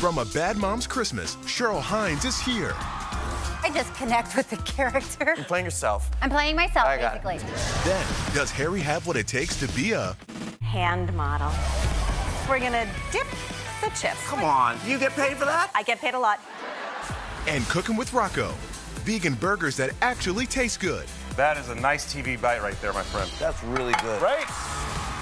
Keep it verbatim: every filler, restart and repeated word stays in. From A Bad Moms Christmas, Cheryl Hines is here. I just connect with the character. You're playing yourself. I'm playing myself, I basically. Then, does Harry have what it takes to be a... hand model. We're gonna dip the chips. Come on, you get paid for that? I get paid a lot. And Cooking with Rocco, vegan burgers that actually taste good. That is a nice T V bite right there, my friend. That's really good. Right?